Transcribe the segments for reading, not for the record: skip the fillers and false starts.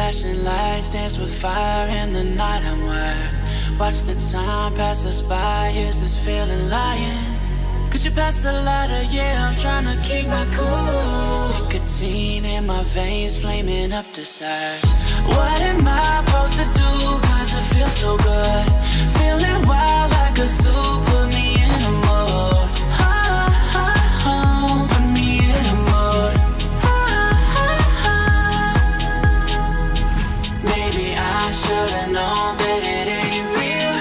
Flashing lights dance with fire in the night. I'm wired. Watch the time pass us by. Is this feeling lying? Could you pass the lighter? Yeah, I'm trying to keep my cool. Nicotine in my veins, flaming up desires. What am I supposed to do? Cause it feels so good. Feeling wild like a zoo. Put me in a mood. Put me in a mood. Maybe I should've known that it ain't real.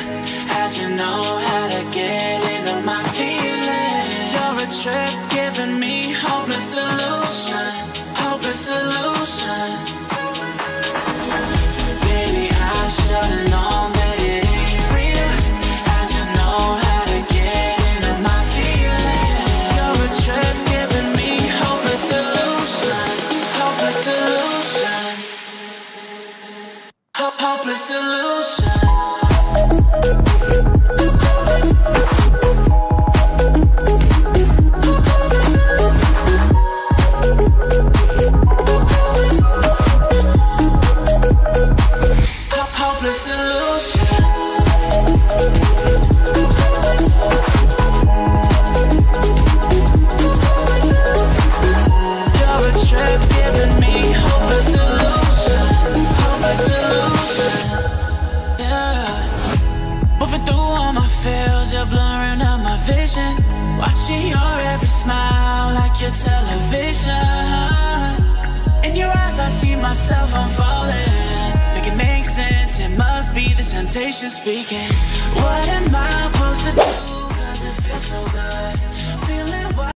How'd you know how to get into my feelings? You're a trip giving me hopeless illusion. Hopeless illusion. Should've known that it ain't real. How'd you know how to get into my feelings? You're a trip giving me hopeless illusion. Hopeless illusion. Hopeless illusion. Watching your every smile like your television. In your eyes I see myself, I'm falling. Make it make sense, it must be the temptation speaking. What am I supposed to do? Cause it feels so good. Feeling